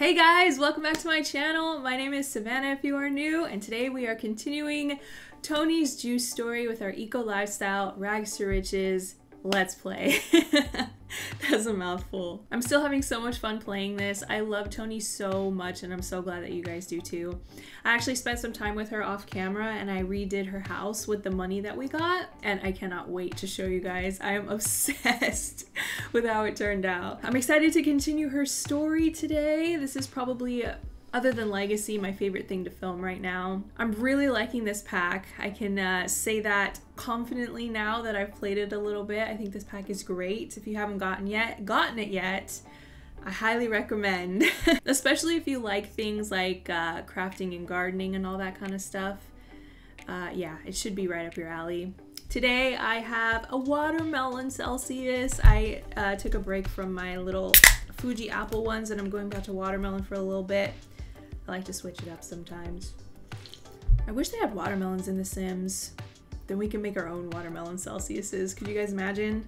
Hey guys, welcome back to my channel. My name is Savannah if you are new, and today we are continuing Tony's juice story with our eco lifestyle Rags to Riches Let's Play. That's a mouthful. I'm still having so much fun playing this. I love Tony so much, and I'm so glad that you guys do too. I actually spent some time with her off camera, and I redid her house with the money that we got, and I cannot wait to show you guys. I am obsessed with how it turned out. I'm excited to continue her story today. This is probably, other than Legacy, my favorite thing to film right now. I'm really liking this pack. I can say that confidently now that I've played it a little bit. I think this pack is great. If you haven't gotten it yet, I highly recommend. Especially if you like things like crafting and gardening and all that kind of stuff. Yeah, it should be right up your alley. Today I have a watermelon Celsius. I took a break from my little Fuji apple ones, and I'm going back to watermelon for a little bit. I like to switch it up sometimes. I wish they had watermelons in The Sims. Then we can make our own watermelon Celsiuses. Could you guys imagine?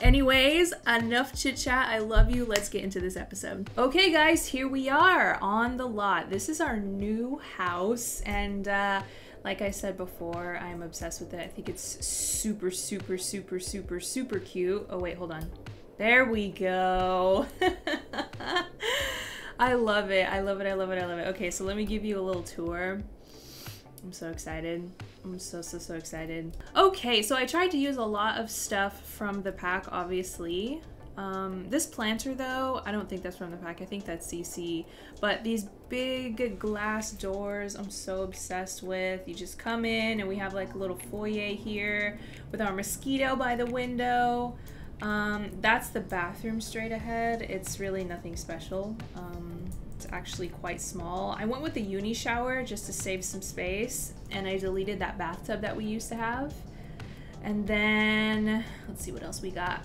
Anyways, enough chit chat. I love you. Let's get into this episode. Okay guys, here we are on the lot. This is our new house, and like I said before, I'm obsessed with it. I think it's super, super, super, super, super cute. Oh wait, hold on. There we go. I love it. I love it. I love it. I love it. Okay, so let me give you a little tour. I'm so excited. I'm so, so, so excited. Okay, so I tried to use a lot of stuff from the pack, obviously. This planter, though, I don't think that's from the pack. I think that's CC. But these big glass doors I'm so obsessed with. You just come in, and we have like a little foyer here with our mosquito by the window. That's the bathroom straight ahead. It's really nothing special. It's actually quite small. I went with the uni shower just to save some space, and I deleted that bathtub that we used to have. And then, let's see what else we got.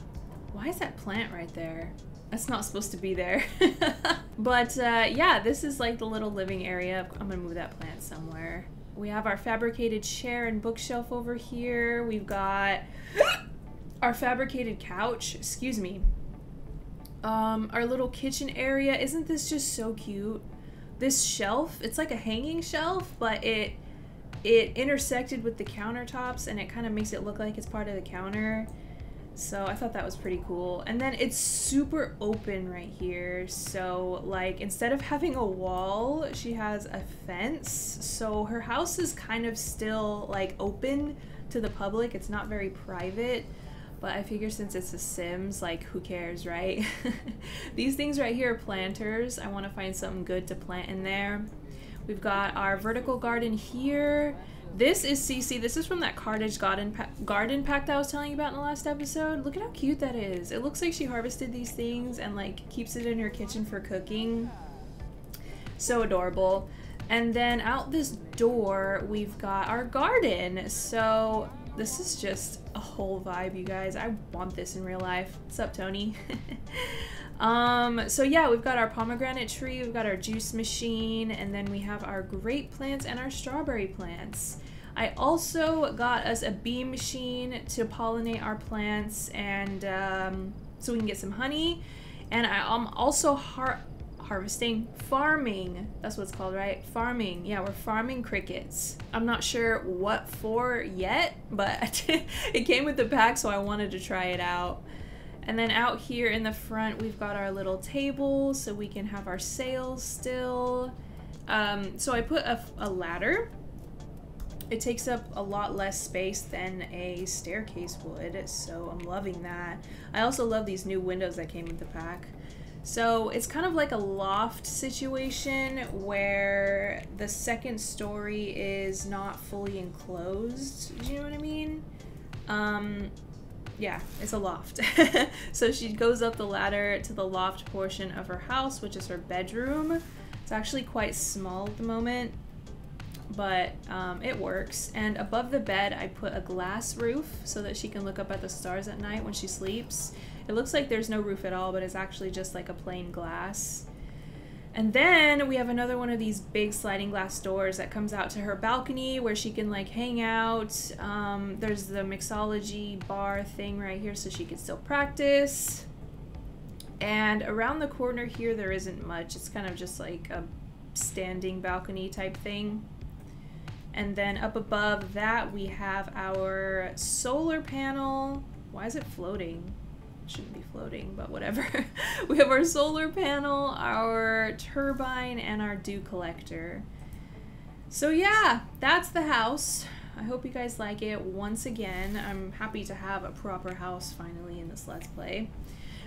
Why is that plant right there? That's not supposed to be there. But yeah, this is like the little living area. I'm gonna move that plant somewhere. We have our fabricated chair and bookshelf over here. We've got our fabricated couch, excuse me. Our little kitchen area. Isn't this just so cute? This shelf, it's like a hanging shelf, but it intersected with the countertops, and it kind of makes it look like it's part of the counter. So I thought that was pretty cool. And then it's super open right here. So like, instead of having a wall, she has a fence. So her house is kind of still like open to the public. It's not very private. But I figure since it's The Sims, like, who cares, right? These things right here are planters. I want to find something good to plant in there. We've got our vertical garden here. This is CC. This is from that cottage garden pack that I was telling you about in the last episode. Look at how cute that is. It looks like she harvested these things and, like, keeps it in her kitchen for cooking. So adorable. And then out this door, we've got our garden. So this is just a whole vibe, you guys. I want this in real life. What's up, Tony? So yeah, we've got our pomegranate tree, we've got our juice machine, and then we have our grape plants and our strawberry plants. I also got us a bee machine to pollinate our plants, and so we can get some honey. And I'm also farming, that's what it's called, right? Farming. Yeah, we're farming crickets. I'm not sure what for yet, but it came with the pack, so I wanted to try it out. And then out here in the front, we've got our little table so we can have our sales still. So I put a ladder. It takes up a lot less space than a staircase would, so I'm loving that. I also love these new windows that came with the pack. So it's kind of like a loft situation where the second story is not fully enclosed. Do you know what I mean? Yeah, it's a loft. So she goes up the ladder to the loft portion of her house, which is her bedroom. It's actually quite small at the moment, but it works. And above the bed, I put a glass roof so that she can look up at the stars at night when she sleeps. It looks like there's no roof at all, but it's actually just like a plain glass. And then we have another one of these big sliding glass doors that comes out to her balcony where she can like hang out. There's the mixology bar thing right here so she can still practice. And around the corner here, there isn't much. It's kind of just like a standing balcony type thing. And then up above that, we have our solar panel. Why is it floating? It shouldn't be floating, but whatever. We have our solar panel, our turbine, and our dew collector. So yeah, that's the house. I hope you guys like it once again. I'm happy to have a proper house finally in this Let's Play.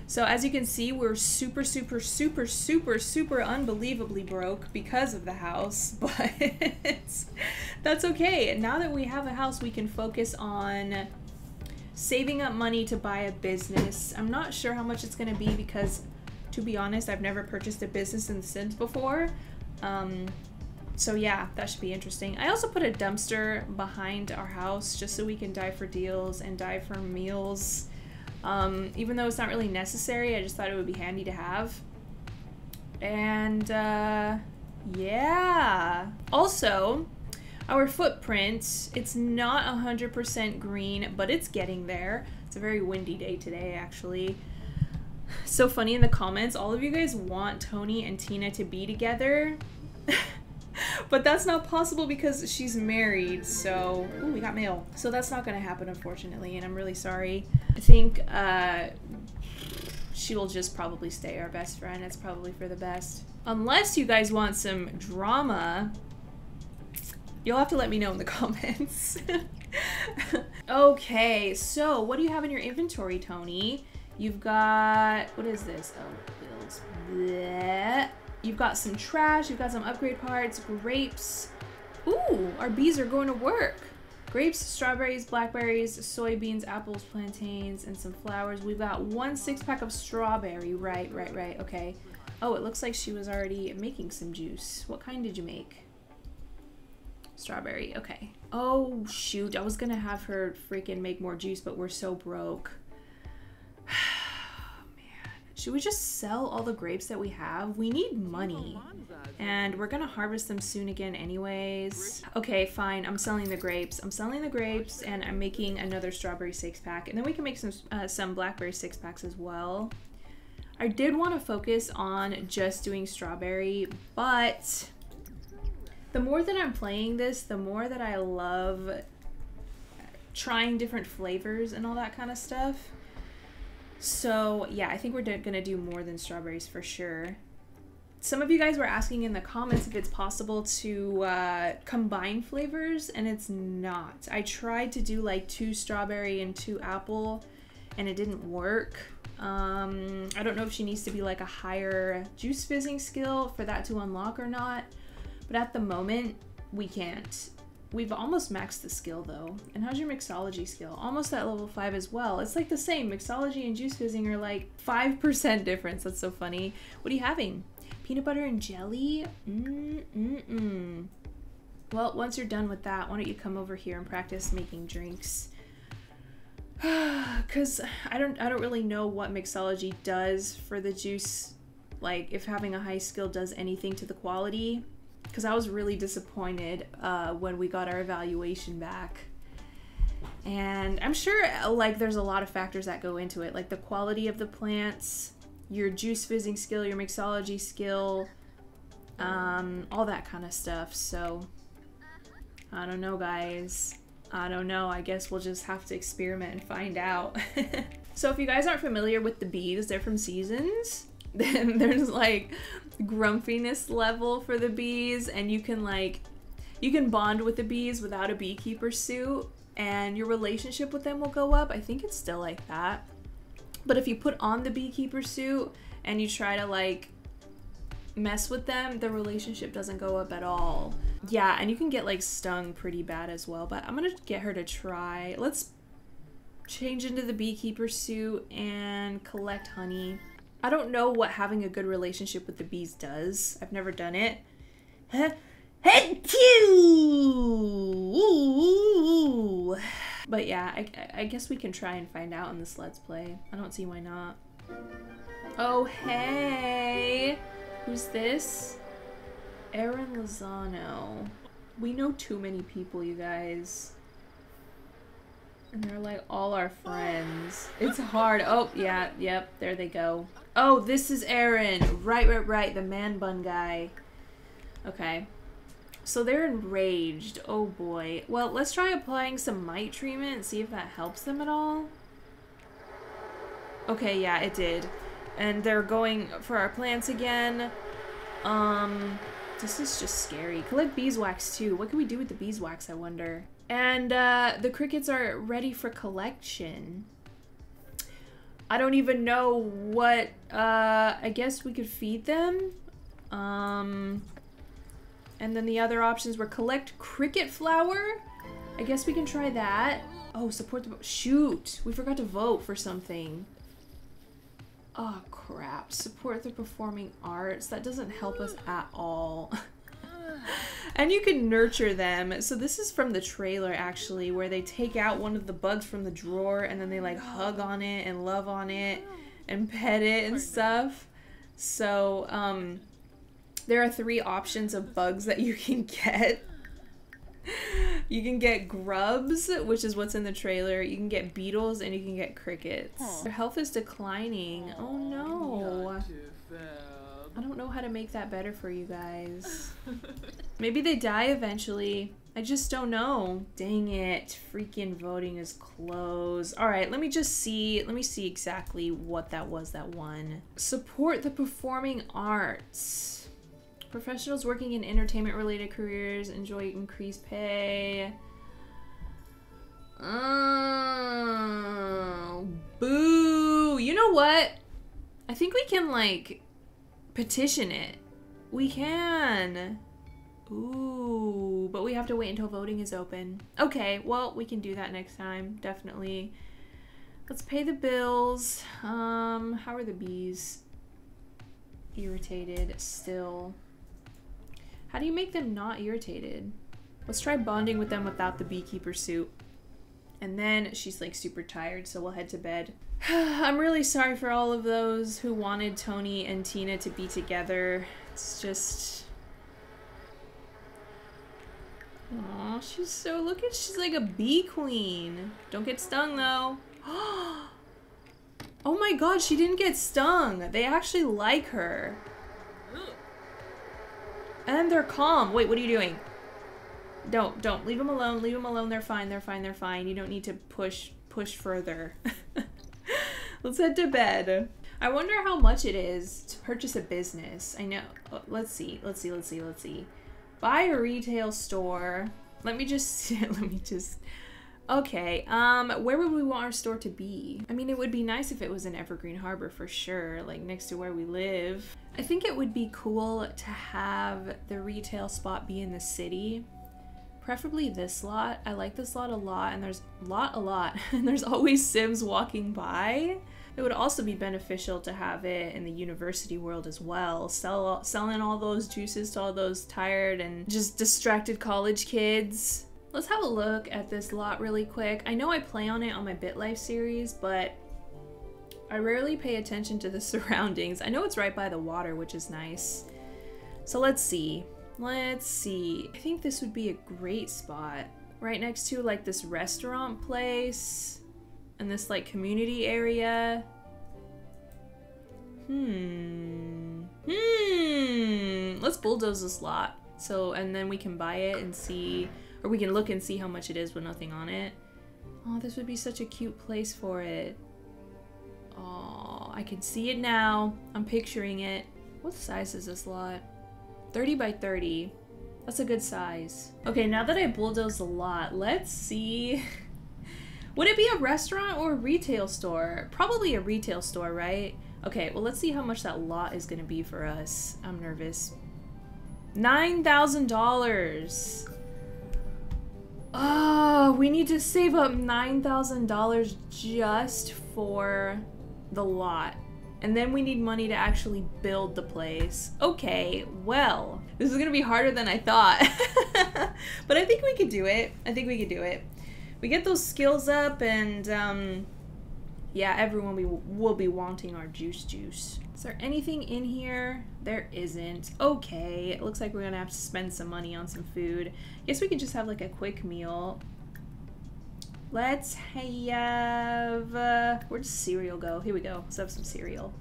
So as you can see, we're super, super, super, super, super unbelievably broke because of the house, but that's okay. Now that we have a house, we can focus on saving up money to buy a business. I'm not sure how much it's gonna be because, to be honest, I've never purchased a business in The Sims before. So yeah, that should be interesting. I also put a dumpster behind our house just so we can dive for deals and dive for meals. Even though it's not really necessary, I just thought it would be handy to have. And yeah. Also, our footprint, it's not 100% green, but it's getting there. It's a very windy day today, actually. So funny in the comments, all of you guys want Tony and Tina to be together. But that's not possible because she's married, so... Ooh, we got mail. So that's not gonna happen, unfortunately, and I'm really sorry. I think, she will just probably stay our best friend. It's probably for the best. Unless you guys want some drama, you'll have to let me know in the comments. Okay, so what do you have in your inventory, Tony? You've got... What is this? Oh, builds. Bleh. You've got some trash, you've got some upgrade parts, grapes. Ooh, our bees are going to work. Grapes, strawberries, blackberries, soybeans, apples, plantains, and some flowers. We've got 1 6-pack of strawberry. Right, okay. Oh, it looks like she was already making some juice. What kind did you make? Strawberry, okay. Oh, shoot, I was gonna have her freaking make more juice, but we're so broke. Should we just sell all the grapes that we have? We need money. And we're gonna harvest them soon again anyways. Okay, fine, I'm selling the grapes. I'm selling the grapes and I'm making another strawberry 6-pack. And then we can make some blackberry 6-packs as well. I did wanna focus on just doing strawberry, but the more that I'm playing this, the more that I love trying different flavors and all that kind of stuff. So yeah, I think we're gonna do more than strawberries for sure. Some of you guys were asking in the comments if it's possible to combine flavors, and it's not. I tried to do like 2 strawberry and 2 apple, and it didn't work. I don't know if she needs to be like a higher juice fizzing skill for that to unlock or not, but at the moment, we can't. We've almost maxed the skill though. And how's your mixology skill? Almost at level 5 as well. It's like the same. Mixology and juice fizzing are like 5% difference. That's so funny. What are you having? Peanut butter and jelly? Well, once you're done with that, why don't you come over here and practice making drinks? Cause I don't really know what mixology does for the juice, like if having a high skill does anything to the quality. Because I was really disappointed when we got our evaluation back. And I'm sure like there's a lot of factors that go into it, like the quality of the plants, your juice fizzing skill, your mixology skill, all that kind of stuff. So I don't know, guys. I don't know. I guess we'll just have to experiment and find out. So if you guys aren't familiar with the bees, they're from Seasons. Then there's like grumpiness level for the bees, and you can bond with the bees without a beekeeper suit, and your relationship with them will go up. I think it's still like that, but if you put on the beekeeper suit and you try to like mess with them, the relationship doesn't go up at all. Yeah, and you can get like stung pretty bad as well, but I'm gonna get her to try. Let's change into the beekeeper suit and collect honey. I don't know what having a good relationship with the bees does. I've never done it. But yeah, I guess we can try and find out in this Let's Play. I don't see why not. Oh, hey! Who's this? Erin Lozano. We know too many people, you guys. And they're like all our friends. It's hard. Oh, yeah. Yep. There they go. Oh, this is Aaron. Right. The man bun guy. Okay. So they're enraged. Oh, boy. Well, let's try applying some mite treatment and see if that helps them at all. Okay, yeah, it did. And they're going for our plants again. This is just scary. Collect beeswax, too. What can we do with the beeswax, I wonder? And, the crickets are ready for collection. I don't even know what, I guess we could feed them. And then the other options were collect cricket flower. I guess we can try that. Oh, support the vote. Shoot, we forgot to vote for something. Oh, crap. Support the performing arts. That doesn't help us at all. And you can nurture them. So this is from the trailer, actually, where they take out one of the bugs from the drawer and then they, like, hug on it and love on it and pet it and stuff. So, there are 3 options of bugs that you can get. You can get grubs, which is what's in the trailer. You can get beetles and you can get crickets. Aww. Their health is declining. Oh no. I don't know how to make that better for you guys. Maybe they die eventually. I just don't know. Dang it. Freaking voting is closed. All right, let me just see. Let me see exactly what that was that won. Support the performing arts. Professionals working in entertainment-related careers enjoy increased pay. Oh, boo! You know what? I think we can, like, petition it. We can. Ooh, but we have to wait until voting is open. Okay, well, we can do that next time, definitely. Let's pay the bills. How are the bees? Irritated still. How do you make them not irritated? Let's try bonding with them without the beekeeper suit. And then she's like super tired, so we'll head to bed. I'm really sorry for all of those who wanted Tony and Tina to be together. It's just... Aw, she's so... Look at... She's like a bee queen. Don't get stung, though. Oh my god, she didn't get stung. They actually like her. And they're calm. Wait, what are you doing? Don't. Leave them alone. Leave them alone. They're fine. They're fine. They're fine. You don't need to push further. Let's head to bed. I wonder how much it is to purchase a business. I know. Let's see. Buy a retail store. Let me just... Okay, where would we want our store to be? I mean, it would be nice if it was in Evergreen Harbor for sure, like next to where we live. I think it would be cool to have the retail spot be in the city, preferably this lot. I like this lot a lot, and there's a lot, and there's always Sims walking by. It would also be beneficial to have it in the university world as well, selling all those juices to all those tired and just distracted college kids. Let's have a look at this lot really quick. I know I play on it on my BitLife series, but I rarely pay attention to the surroundings. I know it's right by the water, which is nice. So let's see. I think this would be a great spot. Right next to like this restaurant place and this like community area. Let's bulldoze this lot. So, and then we can buy it and see... Or we can look and see how much it is with nothing on it. Oh, this would be such a cute place for it. Oh, I can see it now. I'm picturing it. What size is this lot? 30 by 30. That's a good size. Okay, now that I bulldozed the lot, let's see. Would it be a restaurant or a retail store? Probably a retail store, right? Okay, well, let's see how much that lot is going to be for us. I'm nervous. $9,000. Oh, we need to save up $9,000 just for the lot. And then we need money to actually build the place. Okay, well, this is gonna be harder than I thought. But I think we could do it. We get those skills up and yeah, everyone will be wanting our juice. Is there anything in here? There isn't. Okay, it looks like we're gonna have to spend some money on some food. I guess we could just have like a quick meal. Let's have... where'd cereal go? Here we go. Let's have some cereal.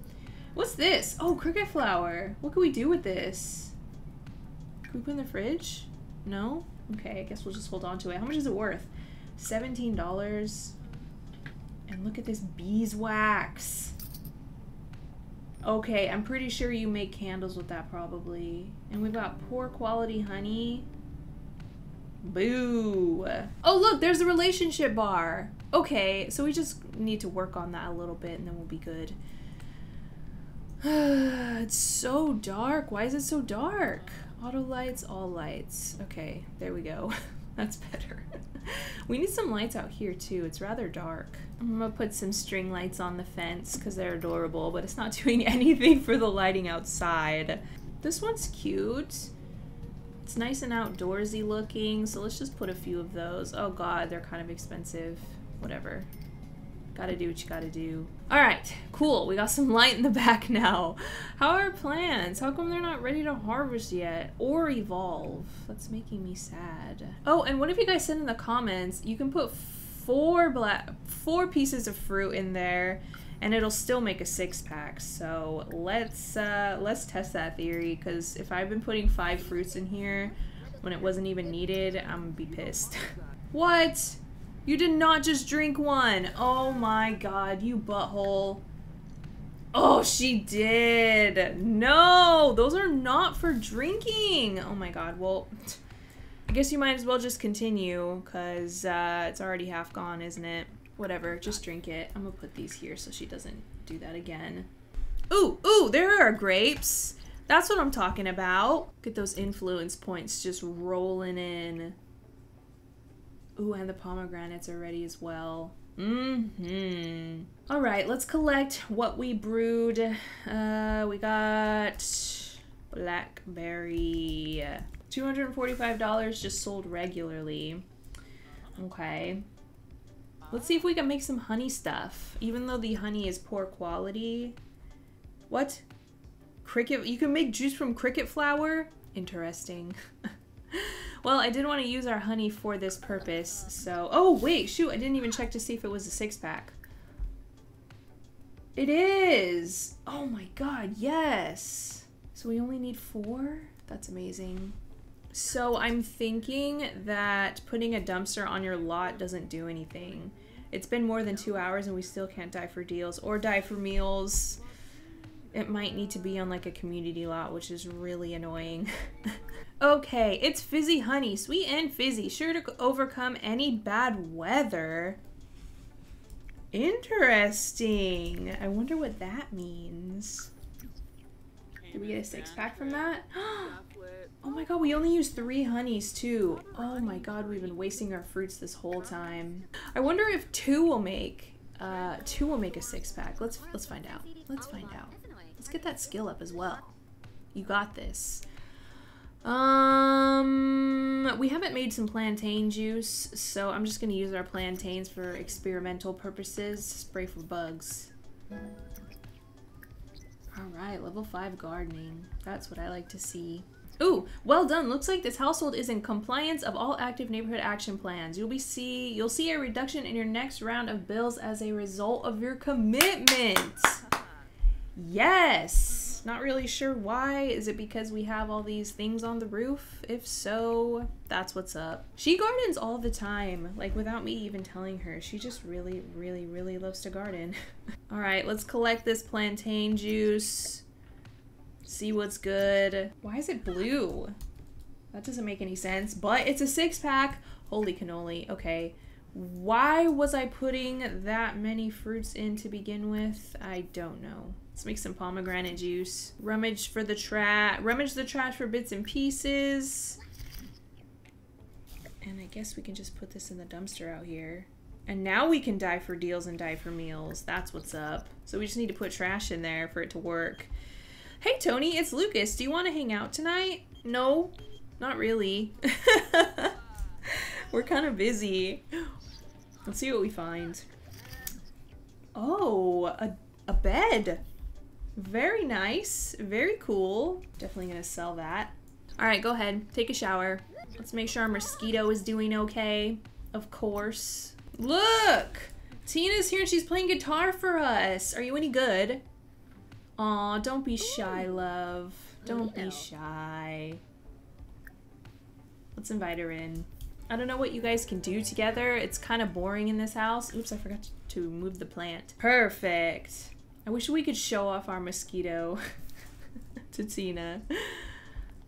What's this? Oh, cricket flour. What can we do with this? Can we put it in the fridge? No? Okay, I guess we'll just hold on to it. How much is it worth? $17. And look at this beeswax. Okay, I'm pretty sure you make candles with that probably. And we've got poor quality honey. Boo. Oh, look, there's a relationship bar. Okay, so we just need to work on that a little bit and then we'll be good. It's so dark. Why is it so dark? Auto lights, all lights. Okay, there we go. That's better. We need some lights out here too. It's rather dark. I'm gonna put some string lights on the fence because they're adorable, but it's not doing anything for the lighting outside. This one's cute. It's nice and outdoorsy looking, so let's just put a few of those. Oh god, they're kind of expensive. Whatever. Gotta do what you gotta do. Alright, cool. We got some light in the back now. How are our plants? How come they're not ready to harvest yet? Or evolve? That's making me sad. Oh, and what if you guys send in the comments, you can put four pieces of fruit in there, and it'll still make a 6-pack. So let's test that theory, because if I've been putting 5 fruits in here when it wasn't even needed, I'm gonna be pissed. What? You did not just drink one. Oh my god, you butthole. Oh, she did. No, those are not for drinking. Oh my god, well, I guess you might as well just continue, because it's already half gone, isn't it? Whatever, just drink it. I'm gonna put these here so she doesn't do that again. Ooh, ooh, there are grapes. That's what I'm talking about. Look at those influence points just rolling in. Ooh, and the pomegranates are ready as well. Mm-hmm. All right, let's collect what we brewed. We got blackberry. $245 just sold regularly. Okay. Let's see if we can make some honey stuff, even though the honey is poor quality. What? Cricket? You can make juice from cricket flour? Interesting. Well, I did want to use our honey for this purpose, so... Oh, wait, shoot, I didn't even check to see if it was a 6-pack. It is! Oh my god, yes! So we only need 4? That's amazing. So I'm thinking that putting a dumpster on your lot doesn't do anything. It's been more than 2 hours and we still can't die for deals or die for meals. It might need to be on like a community lot, which is really annoying. Okay, it's fizzy honey, sweet and fizzy, sure to overcome any bad weather. Interesting. I wonder what that means. Did we get a 6-pack from that? Oh my god, we only used 3 honeys too. Oh my god, we've been wasting our fruits this whole time. I wonder if 2 will make a 6-pack. Let's find out. Let's find out. Let's get that skill up as well. You got this. We haven't made some plantain juice, so I'm just gonna use our plantains for experimental purposes. Spray for bugs. Alright, level 5 gardening. That's what I like to see. Ooh, well done. Looks like this household is in compliance of all active neighborhood action plans. You'll see a reduction in your next round of bills as a result of your commitment. Yes. Not really sure why. Is it because we have all these things on the roof? If so, that's what's up. She gardens all the time, like without me even telling her. She just really, really, really loves to garden. All right, let's collect this plantain juice. See what's good. Why is it blue? That doesn't make any sense, but it's a 6-pack. Holy cannoli. Okay. Why was I putting that many fruits in to begin with? I don't know. Let's make some pomegranate juice. Rummage for the trash. Rummage the trash for bits and pieces. And I guess we can just put this in the dumpster out here. And now we can die for deals and die for meals. That's what's up. So we just need to put trash in there for it to work. Hey Tony, it's Lucas. Do you want to hang out tonight? No, not really. We're kind of busy. Let's see what we find. Oh, a bed. Very nice. Very cool. Definitely gonna sell that. All right, go ahead. Take a shower. Let's make sure our mosquito is doing okay. Of course. Look! Tina's here and she's playing guitar for us. Are you any good? Aw, don't be shy, love. Don't be shy. Let's invite her in. I don't know what you guys can do together. It's kind of boring in this house. Oops, I forgot to move the plant. Perfect. I wish we could show off our mosquito to Tina.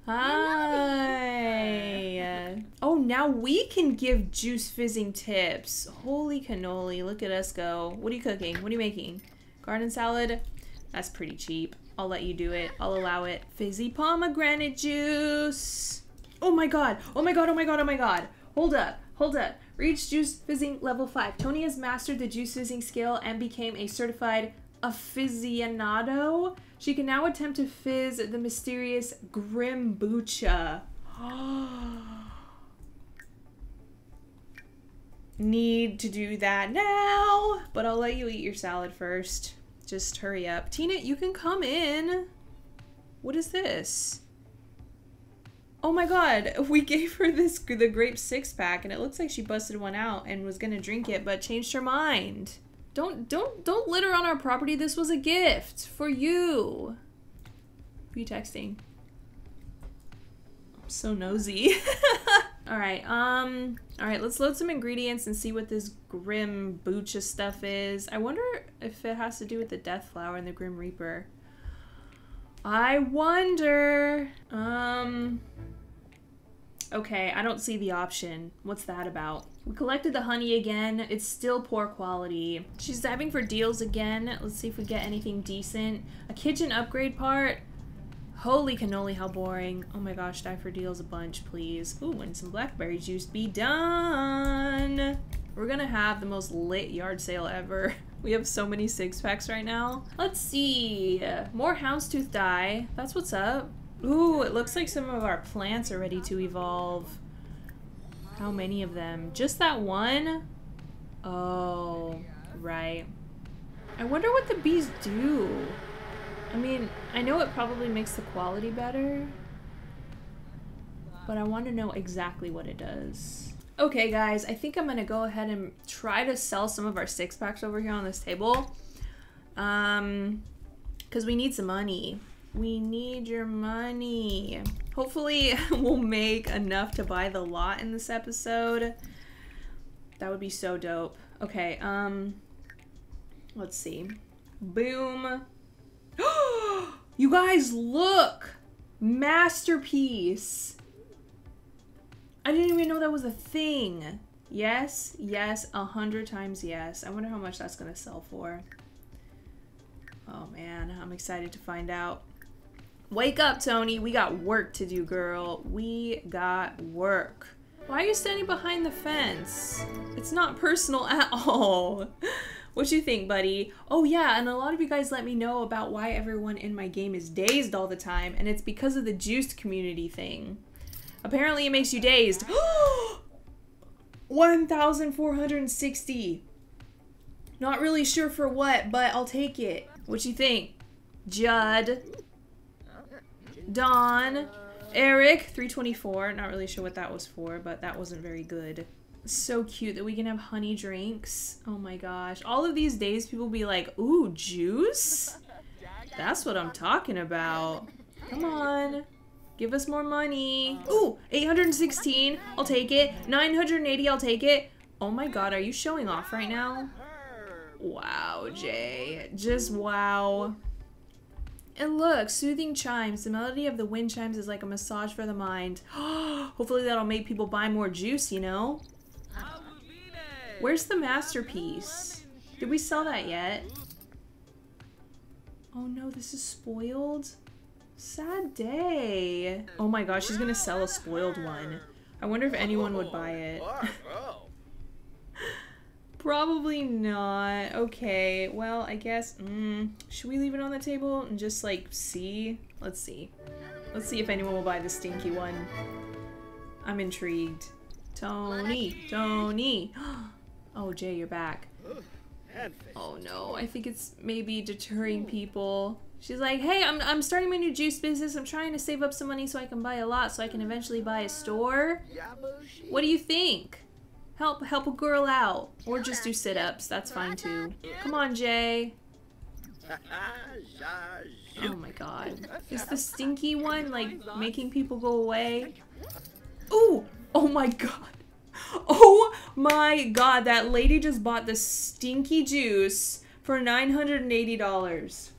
Hi. Oh, now we can give juice fizzing tips. Holy cannoli. Look at us go. What are you cooking? What are you making? Garden salad? That's pretty cheap. I'll let you do it. I'll allow it. Fizzy pomegranate juice. Oh my god. Oh my god. Oh my god. Oh my god. Hold up. Hold up. Reach juice fizzing level 5. Tony has mastered the juice fizzing skill and became a certified aficionado. She can now attempt to fizz the mysterious Grimbucha. Need to do that now. But I'll let you eat your salad first. Just hurry up. Tina, you can come in. What is this? Oh my god, we gave her this the grape 6-pack and it looks like she busted one out and was gonna drink it but changed her mind. Don't litter on our property. This was a gift for you. Who are you texting? I'm so nosy. All right, let's load some ingredients and see what this Grimbucha stuff is. I wonder if it has to do with the Death Flower and the Grim Reaper. I wonder. Okay, I don't see the option. What's that about? We collected the honey again. It's still poor quality. She's diving for deals again. Let's see if we get anything decent. A kitchen upgrade part. Holy cannoli, how boring. Oh my gosh, dive for deals a bunch, please. Ooh, and some blackberry juice be done. We're gonna have the most lit yard sale ever. We have so many 6-packs right now. Let's see. More houndstooth dye. That's what's up. Ooh, it looks like some of our plants are ready to evolve. How many of them? Just that one? Oh, right. I wonder what the bees do. I mean, I know it probably makes the quality better, but I want to know exactly what it does. Okay, guys, I think I'm going to go ahead and try to sell some of our 6-packs over here on this table. Because we need some money. We need your money. Hopefully we'll make enough to buy the lot in this episode. That would be so dope. Okay, let's see. Boom. You guys, look! Masterpiece. I didn't even know that was a thing. Yes, yes, 100 times yes. I wonder how much that's gonna sell for. Oh man, I'm excited to find out. Wake up, Tony. We got work to do, girl. We got work. Why are you standing behind the fence? It's not personal at all. What you think, buddy? Oh yeah, and a lot of you guys let me know about why everyone in my game is dazed all the time, and it's because of the juiced community thing. Apparently it makes you dazed. 1,460. Not really sure for what, but I'll take it. What you think? Judd. Don, Eric, 324. Not really sure what that was for, but that wasn't very good. So cute that we can have honey drinks. Oh my gosh. All of these days people be like, ooh, juice? That's what I'm talking about. Come on. Give us more money. Ooh, 816. I'll take it. 980. I'll take it. Oh my god, are you showing off right now? Wow, Jay. Just wow. And look, soothing chimes. The melody of the wind chimes is like a massage for the mind. Hopefully that'll make people buy more juice, you know? Where's the masterpiece? Did we sell that yet? Oh no, this is spoiled. Sad day. Oh my gosh, she's gonna sell a spoiled one. I wonder if anyone would buy it. Probably not. Okay, well, I guess, should we leave it on the table and just, like, see? Let's see. Let's see if anyone will buy the stinky one. I'm intrigued. Tony! Tony! Oh, Jay, you're back. Oh, no. I think it's maybe deterring people. She's like, hey, I'm starting my new juice business. I'm trying to save up some money so I can buy a lot so I can eventually buy a store. What do you think? Help a girl out. Or just do sit-ups. That's fine, too. Come on, Jay. Oh, my God. Is the stinky one, like, making people go away? Ooh! Oh, my God. Oh, my God. That lady just bought the stinky juice for $980.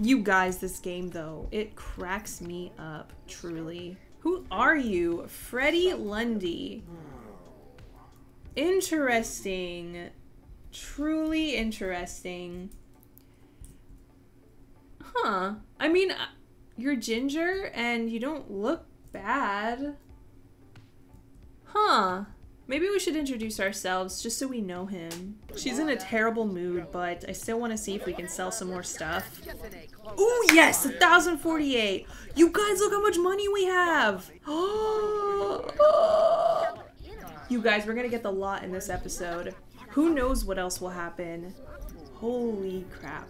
You guys, this game, though, it cracks me up, truly. Who are you? Freddie Lundy. Interesting. Truly interesting. Huh. I mean, you're ginger and you don't look bad. Huh. Maybe we should introduce ourselves just so we know him. She's in a terrible mood, but I still want to see if we can sell some more stuff. Ooh, yes! 1,048! You guys, look how much money we have! Oh! You guys, we're gonna get the lot in this episode. Who knows what else will happen? Holy crap.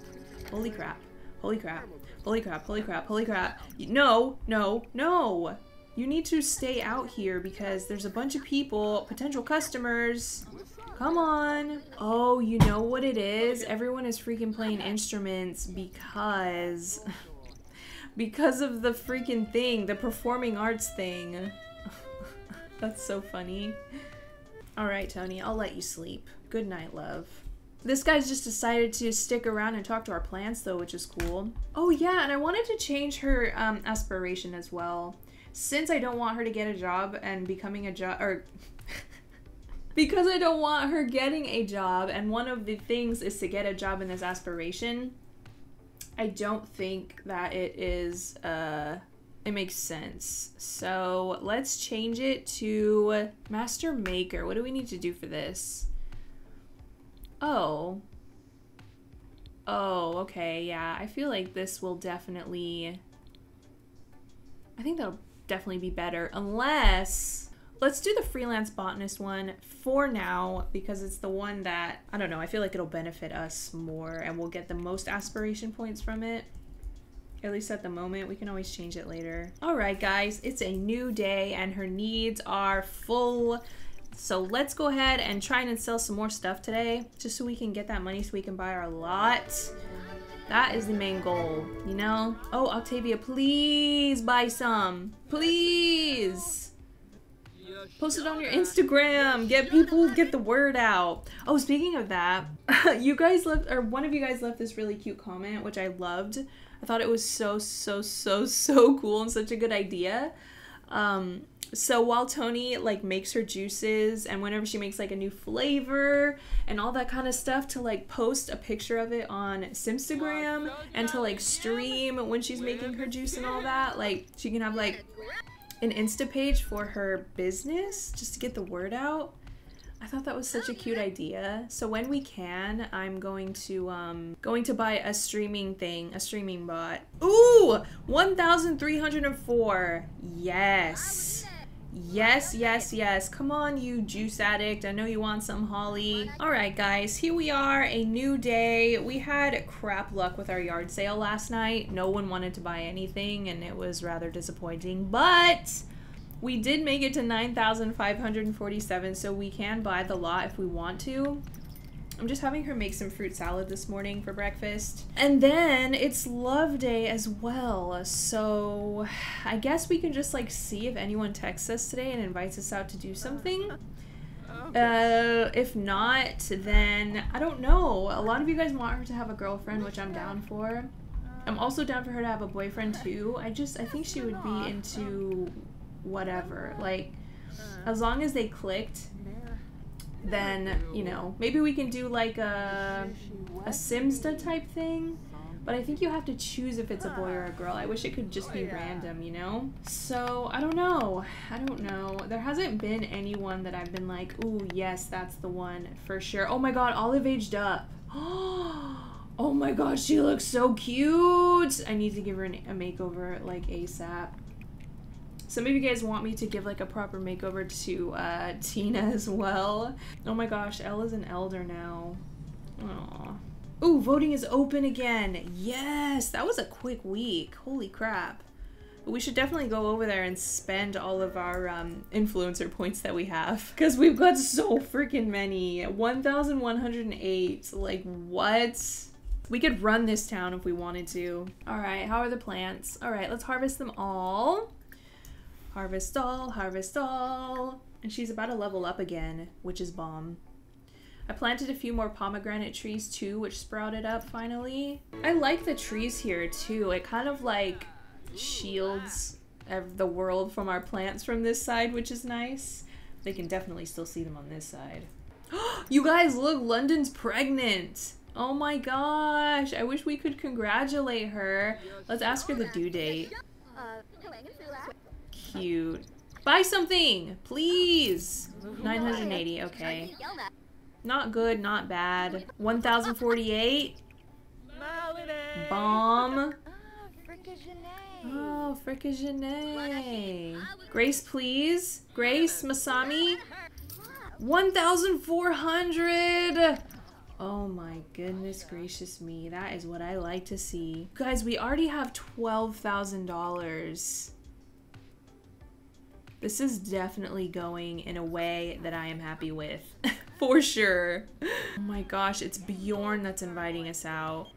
Holy crap. Holy crap. Holy crap. Holy crap. Holy crap. No. No. No! You need to stay out here because there's a bunch of people, potential customers. Come on. Oh, you know what it is? Everyone is freaking playing instruments because... because of the freaking thing. The performing arts thing. That's so funny. Alright, Tony. I'll let you sleep. Good night, love. This guy's just decided to stick around and talk to our plants, though, which is cool. Oh, yeah, and I wanted to change her aspiration as well. Since I don't want her to get a job and becoming a job, or... because I don't want her getting a job, and one of the things is to get a job in this aspiration, I don't think that it is, it makes sense. So, let's change it to Master Maker. What do we need to do for this? Oh. Oh, okay, yeah. I feel like this will definitely... I think that'll definitely be better. Unless... let's do the freelance botanist one for now because it's the one that... I don't know. I feel like it'll benefit us more and we'll get the most aspiration points from it. At least at the moment. We can always change it later. Alright, guys. It's a new day and her needs are full... so let's go ahead and try and sell some more stuff today, just so we can get that money so we can buy our lot. That is the main goal, you know? Oh, Octavia, please buy some. Please! Post it on your Instagram. Get people, get the word out. Oh, speaking of that, you guys left, or one of you guys left this really cute comment, which I loved. I thought it was so cool and such a good idea. So while Tony, like, makes her juices and whenever she makes, like, a new flavor and all that kind of stuff to, like, post a picture of it on Simstagram and to, like, stream when she's making her juice and all that, like, she can have, like, an Insta page for her business just to get the word out. I thought that was such a cute idea. So when we can, I'm going to buy a streaming thing, a streaming bot. Ooh, 1,304. Yes. Yes, yes, yes. Come on, you juice addict. I know you want some Holly. Alright, guys. Here we are. A new day. We had crap luck with our yard sale last night. No one wanted to buy anything, and it was rather disappointing. But... we did make it to 9,547, so we can buy the lot if we want to. I'm just having her make some fruit salad this morning for breakfast. And then it's Love Day as well, so I guess we can just, like, see if anyone texts us today and invites us out to do something. If not, then I don't know. A lot of you guys want her to have a girlfriend, which I'm down for. I'm also down for her to have a boyfriend too. I think she would be into... whatever, like, as long as they clicked, then, you know, maybe we can do like a Simsta type thing, but I think you have to choose if it's a boy or a girl. I wish it could just be random, you know? So I don't know, there hasn't been anyone that I've been like, ooh, yes, that's the one for sure. Oh my God, Olive aged up. Oh my God, she looks so cute. I need to give her a makeover, like, ASAP. Some of you guys want me to give, like, a proper makeover to Tina as well. Oh my gosh, Ella's an elder now. Aww. Ooh, voting is open again. Yes, that was a quick week. Holy crap. We should definitely go over there and spend all of our influencer points that we have. Because we've got so freaking many. 1,108. Like, what? We could run this town if we wanted to. Alright, how are the plants? Alright, let's harvest them all. Harvest all, harvest all. And she's about to level up again, which is bomb. I planted a few more pomegranate trees too, which sprouted up finally. I like the trees here too. It kind of like shields the world from our plants from this side, which is nice. They can definitely still see them on this side. You guys, look, London's pregnant. Oh my gosh. I wish we could congratulate her. Let's ask her the due date. Cute. Buy something, please. 980, okay. Not good, not bad. 1,048. Bomb. Oh, Frickagenet. Grace, please. Grace, Masami. 1,400. Oh my goodness gracious me. That is what I like to see. Guys, we already have $12,000. This is definitely going in a way that I am happy with. For sure. Oh my gosh, it's Bjorn that's inviting us out.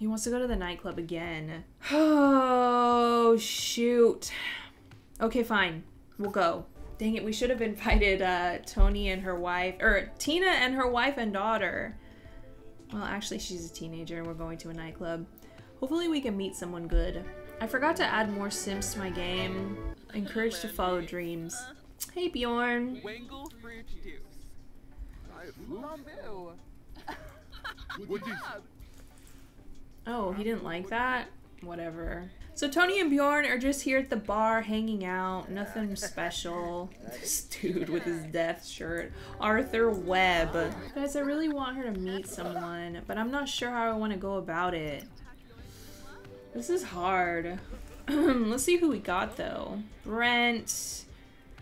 He wants to go to the nightclub again. Oh, shoot. Okay, fine. We'll go. Dang it, we should have invited Tony and her wife, or Tina and her wife and daughter. Well, actually, she's a teenager and we're going to a nightclub. Hopefully we can meet someone good. I forgot to add more Sims to my game. Encouraged to follow dreams. Hey, Bjorn. Wangle fruit juice. Oh, he didn't like that? Whatever. So Tony and Bjorn are just here at the bar hanging out. Nothing special. This dude with his death shirt. Arthur Webb. Guys, I really want her to meet someone, but I'm not sure how I want to go about it. This is hard. Let's see who we got, though. Brent.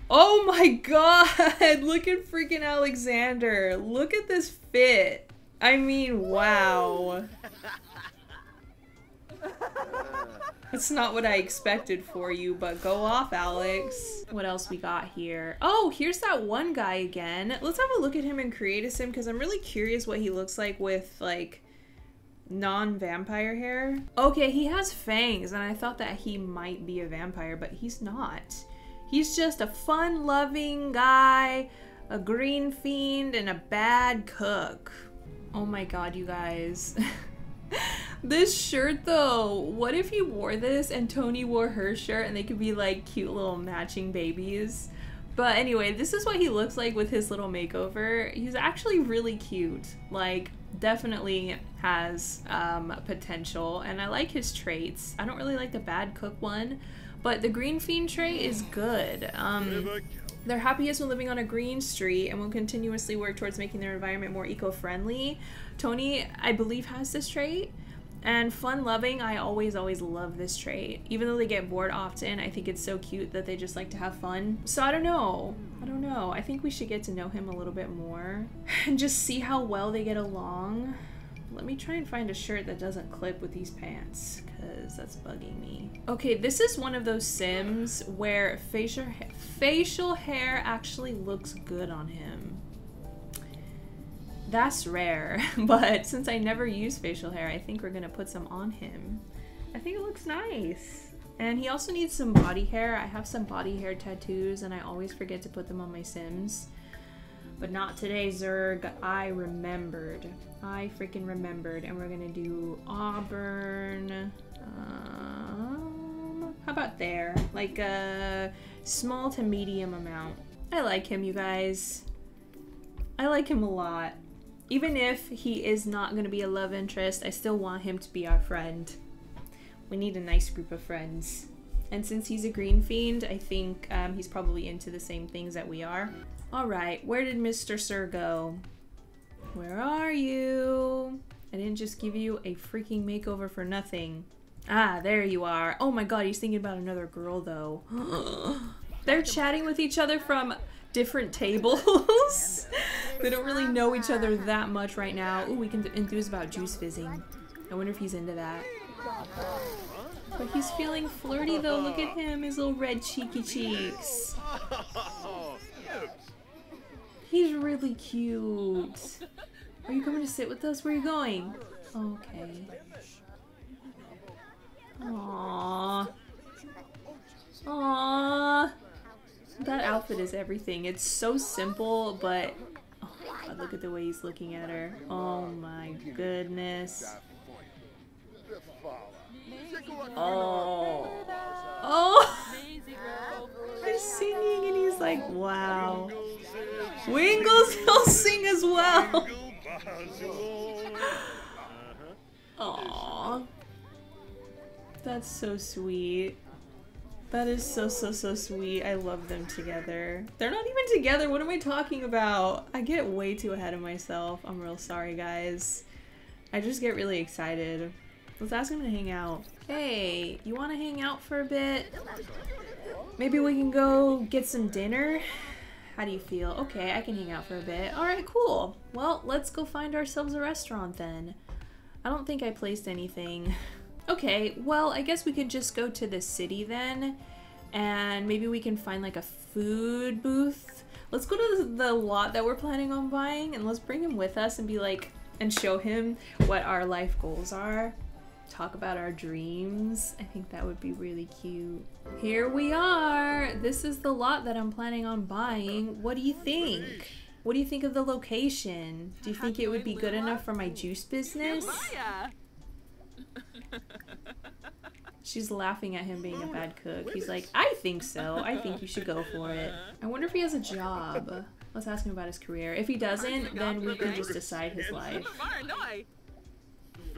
Oh my god! Look at freaking Alexander! Look at this fit! I mean, wow. That's not what I expected for you, but go off, Alex. What else we got here? Oh, here's that one guy again. Let's have a look at him and create a sim, because I'm really curious what he looks like with, like, non-vampire hair. Okay, he has fangs, and I thought that he might be a vampire, but he's not. He's just a fun-loving guy, a green fiend, and a bad cook. Oh my god, you guys. This shirt, though. What if he wore this and Tony wore her shirt and they could be, like, cute little matching babies? But anyway, this is what he looks like with his little makeover. He's actually really cute. Like, definitely has potential, and I like his traits. I don't really like the bad cook one. But the green fiend trait is good. They're happiest when living on a green street and will continuously work towards making their environment more eco-friendly. Tony, I believe, has this trait. And fun-loving, I always love this trait. Even though they get bored often, I think it's so cute that they just like to have fun. So I don't know. I think we should get to know him a little bit more and just see how well they get along. Let me try and find a shirt that doesn't clip with these pants, because that's bugging me. Okay, this is one of those Sims where facial hair actually looks good on him. That's rare, but since I never use facial hair, I think we're gonna put some on him. I think it looks nice. And he also needs some body hair. I have some body hair tattoos, and I always forget to put them on my Sims. But not today, Zurg. I remembered. I freaking remembered. And we're gonna do auburn. How about there? Like a small to medium amount. I like him, you guys. I like him a lot. Even if he is not gonna be a love interest, I still want him to be our friend. We need a nice group of friends. And since he's a green fiend, I think he's probably into the same things that we are. Alright, where did Mr. Sir go? Where are you? I didn't just give you a freaking makeover for nothing. Ah, there you are. Oh my god, he's thinking about another girl though. They're chatting with each other from different tables. They don't really know each other that much right now. Ooh, we can enthuse about juice fizzing. I wonder if he's into that. He's feeling flirty though. Look at him, his little red cheeky cheeks. He's really cute. Are you coming to sit with us? Where are you going? Okay. Aww. Aww. That outfit is everything. It's so simple, but oh my God, look at the way he's looking at her. Oh my goodness. Oh. Oh. They're singing and he's like, wow. Wingles, he'll sing as well. Aww. That's so sweet. That is so, so, so sweet. I love them together. They're not even together. What am I talking about? I get way too ahead of myself. I'm real sorry, guys. I just get really excited. Let's ask him to hang out. Hey, you want to hang out for a bit? Maybe we can go get some dinner? How do you feel? Okay, I can hang out for a bit. Alright, cool. Well, let's go find ourselves a restaurant then. I don't think I placed anything. Okay, well, I guess we could just go to the city then. And maybe we can find like a food booth. Let's go to the lot that we're planning on buying and let's bring him with us and be like, and show him what our life goals are. Talk about our dreams. I think that would be really cute. Here we are. This is the lot that I'm planning on buying. What do you think? What do you think of the location? Do you think it would be good enough for my juice business? She's laughing at him being a bad cook. He's like, I think so. I think you should go for it. I wonder if he has a job. Let's ask him about his career. If he doesn't, then we can just decide his life.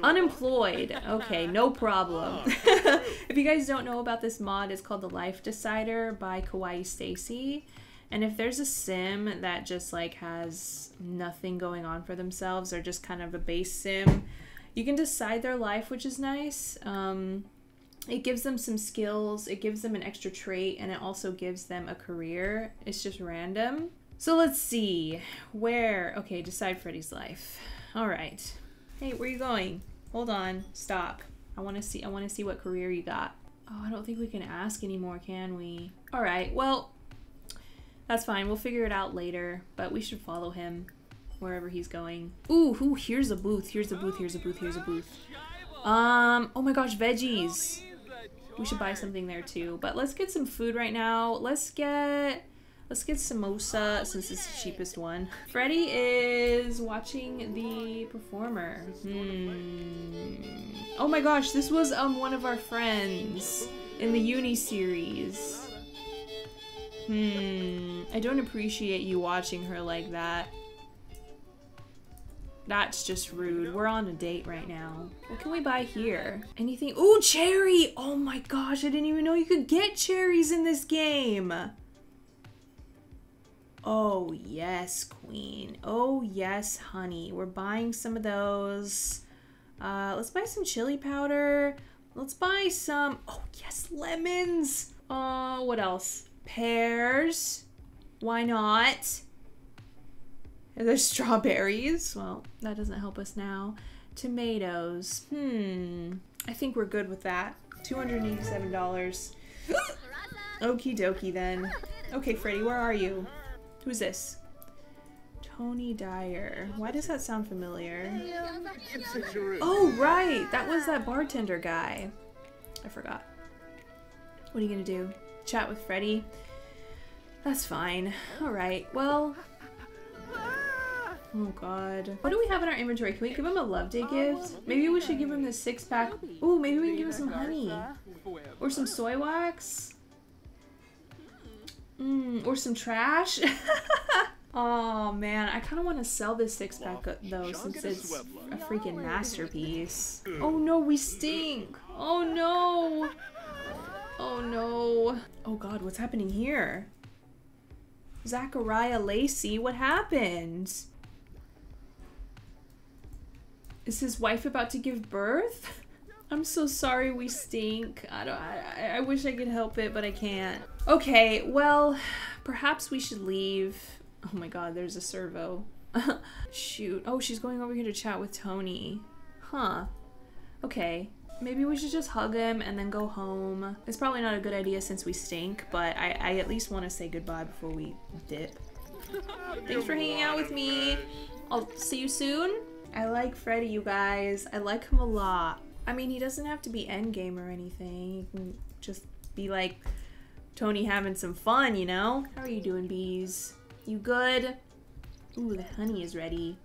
Unemployed. Okay, no problem. If you guys don't know about this mod, it's called The Life Decider by Kawaii Stacy. And if there's a sim that just like has nothing going on for themselves, or just kind of a base sim, you can decide their life, which is nice. It gives them some skills, it gives them an extra trait, and it also gives them a career. It's just random. So let's see. Where? Okay, decide Freddie's life. All right. Hey, where are you going? Hold on. Stop. I want to see what career you got. Oh, I don't think we can ask anymore, can we? All right. Well, that's fine. We'll figure it out later, but we should follow him wherever he's going. Ooh, here's a booth. Here's a booth. Here's a booth. Here's a booth. Oh my gosh, veggies. We should buy something there too, but let's get some food right now. Let's get samosa, since it's the cheapest one. Freddie is watching the performer. Oh my gosh, this was one of our friends in the uni series. I don't appreciate you watching her like that. That's just rude. We're on a date right now. What can we buy here? Anything? Ooh, cherry! Oh my gosh, I didn't even know you could get cherries in this game. Oh yes, queen. Oh yes, honey. We're buying some of those. Let's buy some chili powder. Let's buy some, oh yes, lemons. What else? Pears. Why not? There's strawberries. Well, that doesn't help us now. Tomatoes. I think we're good with that. $287. Okie dokie then. Okay, Freddie, where are you? Who's this? Tony Dyer. Why does that sound familiar? Oh, right! That was that bartender guy. I forgot. What are you gonna do? Chat with Freddie? That's fine. Alright, well... Oh god. What do we have in our inventory? Can we give him a love day gift? Maybe we should give him this 6-pack. Ooh, maybe we can give him some honey. Or some soy wax. Or some trash. Oh man, I kind of want to sell this 6-pack though, since it's a freaking masterpiece. Oh no, we stink. Oh no. Oh no. Oh god, what's happening here? Zachariah Lacey, what happened? Is his wife about to give birth? I'm so sorry we stink. I wish I could help it, but I can't. Okay, well, perhaps we should leave. Oh my god, there's a servo. Shoot. Oh, she's going over here to chat with Tony. Huh. Okay. Maybe we should just hug him and then go home. It's probably not a good idea since we stink, but I at least want to say goodbye before we dip. Thanks for hanging out with me. I'll see you soon. I like Freddie, you guys. I like him a lot. I mean, he doesn't have to be endgame or anything. You can just be like Tony having some fun, you know? How are you doing, bees? You good? Ooh, the honey is ready.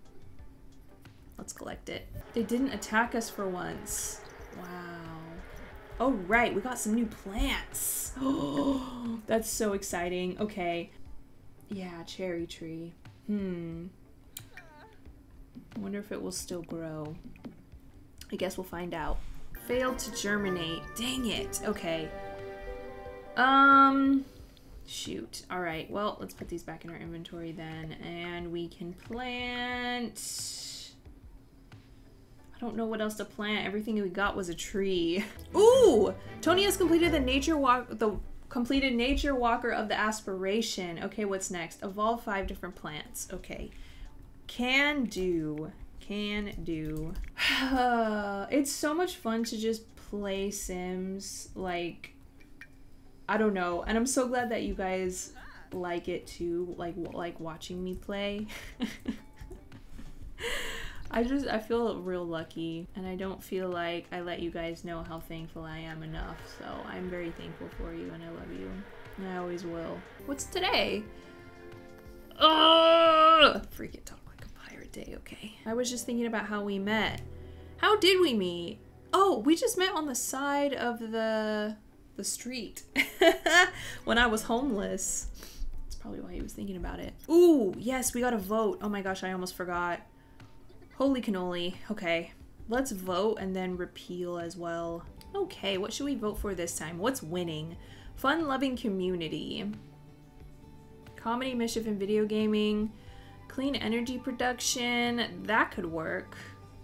Let's collect it. They didn't attack us for once. Wow. Oh, right, we got some new plants. Oh, that's so exciting. Okay. Yeah, cherry tree. I wonder if it will still grow. I guess we'll find out. Failed to germinate. Dang it. Okay. Shoot. All right. Well, let's put these back in our inventory then. And we can plant... I don't know what else to plant. Everything we got was a tree. Ooh! Tony has completed the nature walk... completed Nature Walker of the Aspiration. Okay, what's next? Evolve 5 different plants. Okay. Can do. Can do. It's so much fun to just play Sims. Like, I don't know. And I'm so glad that you guys like it too. Like watching me play. I feel real lucky, and I don't feel like I let you guys know how thankful I am enough, so I'm very thankful for you, and I love you, and I always will. What's today? Oh, freaking talk like a pirate day, okay. I was just thinking about how we met. How did we meet? Oh, we just met on the side of the street when I was homeless. That's probably why he was thinking about it. Ooh, yes, we got a vote. Oh my gosh, I almost forgot. Holy cannoli. Okay, let's vote and then repeal as well. Okay, what should we vote for this time? What's winning? Fun-loving community. Comedy, mischief, and video gaming. Clean energy production. That could work.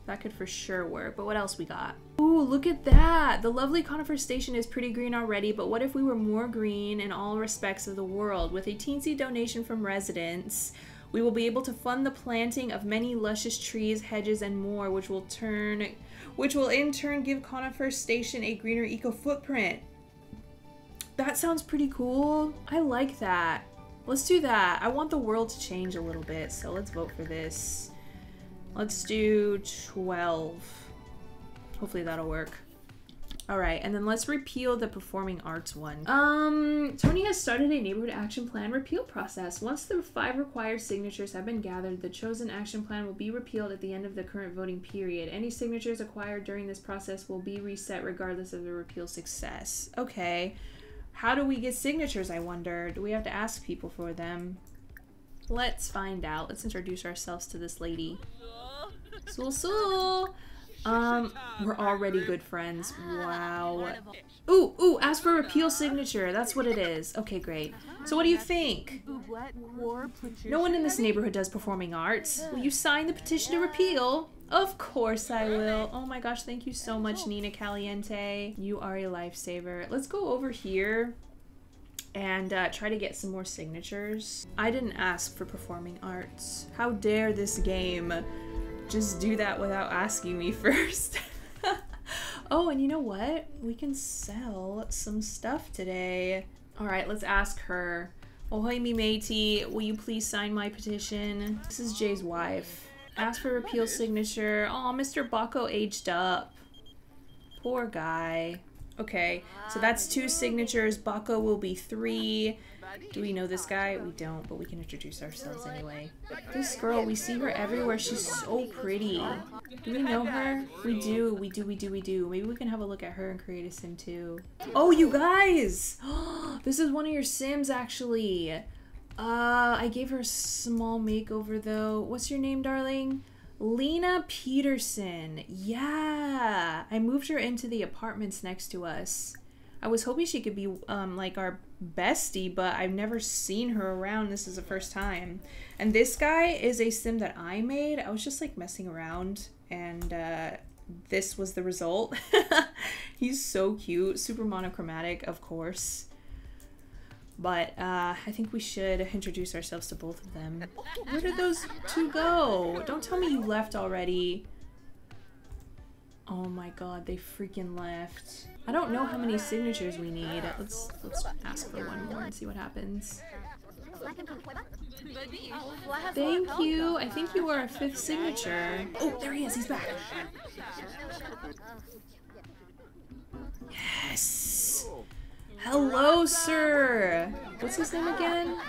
That could for sure work. But what else we got? Ooh, look at that! The lovely Conifer Station is pretty green already, but what if we were more green in all respects of the world? With a teensy donation from residents, we will be able to fund the planting of many luscious trees, hedges, and more, which will in turn give Conifer Station a greener eco-footprint. That sounds pretty cool. I like that. Let's do that. I want the world to change a little bit, so let's vote for this. Let's do 12. Hopefully that'll work. Alright, and then let's repeal the performing arts one. Tony has started a neighborhood action plan repeal process. Once the 5 required signatures have been gathered, the chosen action plan will be repealed at the end of the current voting period. Any signatures acquired during this process will be reset regardless of the repeal success. Okay. How do we get signatures, I wonder? Do we have to ask people for them? Let's find out. Let's introduce ourselves to this lady. Sul-sul! We're already good friends. Wow. Ooh, ask for repeal signature. That's what it is. Okay, great. So what do you think? No one in this neighborhood does performing arts. Will you sign the petition to repeal? Of course I will. Oh my gosh, thank you so much, Nina Caliente. You are a lifesaver. Let's go over here and try to get some more signatures. I didn't ask for performing arts. How dare this game just do that without asking me first. Oh, and you know what? We can sell some stuff today. All right, let's ask her. Ohoi mi matey, will you please sign my petition? This is Jay's wife. Ask for repeal signature. Aw, Mr. Bako aged up. Poor guy. Okay, so that's 2 signatures. Bako will be 3. Do we know this guy? We don't, but we can introduce ourselves anyway. This girl, we see her everywhere. She's so pretty. Do we know her? We do, we do, we do, we do. Maybe we can have a look at her and create a sim too. Oh, you guys! This is one of your sims, actually. I gave her a small makeover, though. What's your name, darling? Lena Peterson. Yeah! I moved her into the apartments next to us. I was hoping she could be, like, our bestie, but I've never seen her around. This is the first time. And this guy is a sim that I made. I was just, like, messing around, and this was the result. He's so cute. Super monochromatic, of course. But I think we should introduce ourselves to both of them. Where did those two go? Don't tell me you left already. Oh my god, they freaking left. I don't know how many signatures we need. Let's ask for one more and see what happens. Thank you. I think you are a 5th signature. Oh, there he is. He's back. Yes. Hello, sir. What's his name again?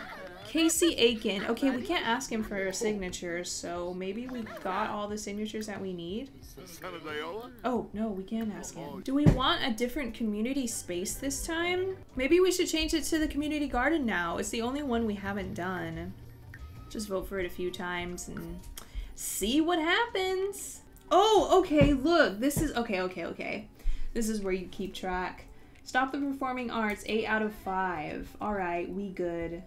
Casey Aiken. Okay, we can't ask him for signatures, so maybe we got all the signatures that we need. Oh, no, we can ask him. Do we want a different community space this time? Maybe we should change it to the community garden now. It's the only one we haven't done. Just vote for it a few times and see what happens. Oh, okay, look. This is... Okay. This is where you keep track. Stop the performing arts. 8 out of 5. All right, we good.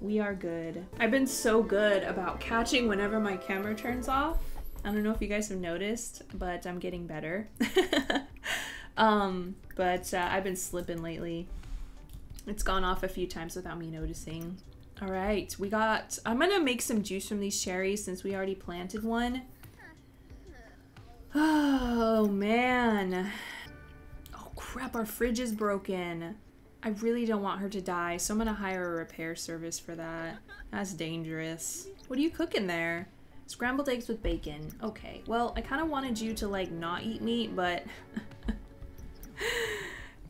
We are good. I've been so good about catching whenever my camera turns off. I don't know if you guys have noticed, but I'm getting better. But I've been slipping lately. It's gone off a few times without me noticing. All right, we got... I'm gonna make some juice from these cherries since we already planted one. Oh, man. Oh, crap, our fridge is broken. I really don't want her to die, so I'm gonna hire a repair service for that. That's dangerous. What are you cooking there? Scrambled eggs with bacon. Okay, well, I kind of wanted you to, like, not eat meat, but...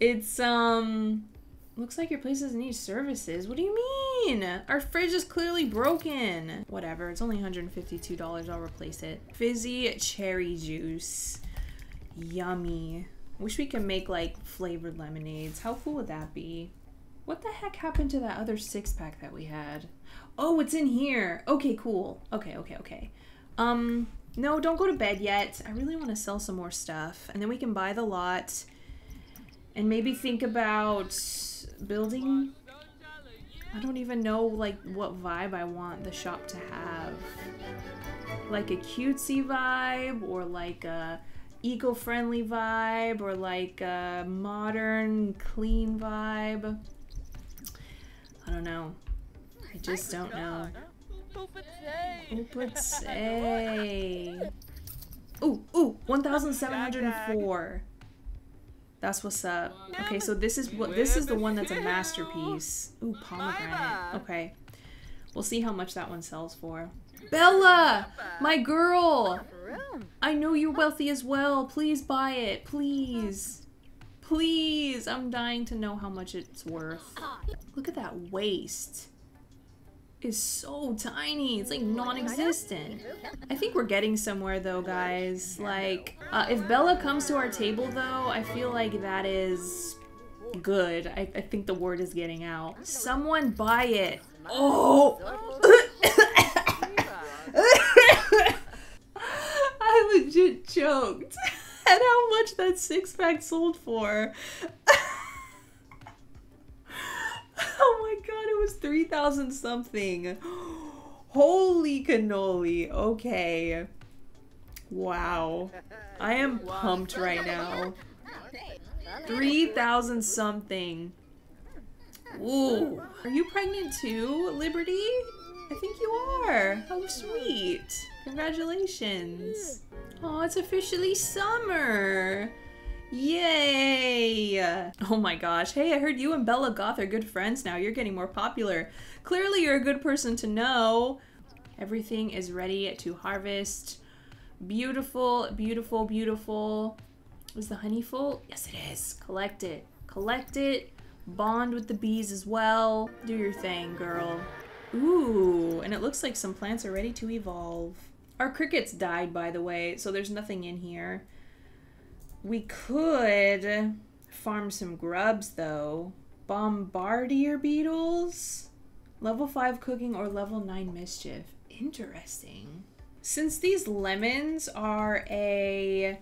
it's, looks like your place doesn't need services. What do you mean? Our fridge is clearly broken. Whatever, it's only $152. I'll replace it. Fizzy cherry juice. Yummy. Wish we could make, like, flavored lemonades. How cool would that be? What the heck happened to that other 6-pack that we had? Oh, it's in here. Okay, cool. Okay. No, don't go to bed yet. I really want to sell some more stuff. And then we can buy the lot. And maybe think about building. I don't even know, like, what vibe I want the shop to have. Like a cutesy vibe or like a... eco-friendly vibe or like a modern clean vibe. I don't know. I just don't know. Ooh, 1,704. That's what's up. Okay, so this is the one that's a masterpiece. Ooh, pomegranate. Okay. We'll see how much that one sells for. Bella! My girl! I know you're wealthy as well. Please buy it. Please. Please. I'm dying to know how much it's worth. Look at that waist. It's so tiny. It's like non-existent. I think we're getting somewhere though, guys. Like, if Bella comes to our table though, I feel like that is good. I think the word is getting out. Someone buy it. Oh! I legit choked at how much that 6-pack sold for. Oh my god, it was 3,000 something. Holy cannoli. Okay. Wow. I am pumped right now. 3,000 something. Ooh. Are you pregnant too, Liberty? I think you are. How sweet. Congratulations. Oh, it's officially summer. Yay. Oh my gosh. Hey, I heard you and Bella Goth are good friends now. You're getting more popular. Clearly you're a good person to know. Everything is ready to harvest. Beautiful, beautiful, beautiful. Is the honey full? Yes, it is. Collect it. Collect it. Bond with the bees as well. Do your thing, girl. Ooh, and it looks like some plants are ready to evolve. Our crickets died, by the way, so there's nothing in here. We could farm some grubs, though. Bombardier beetles? Level 5 cooking or level 9 mischief. Interesting. Since these lemons are a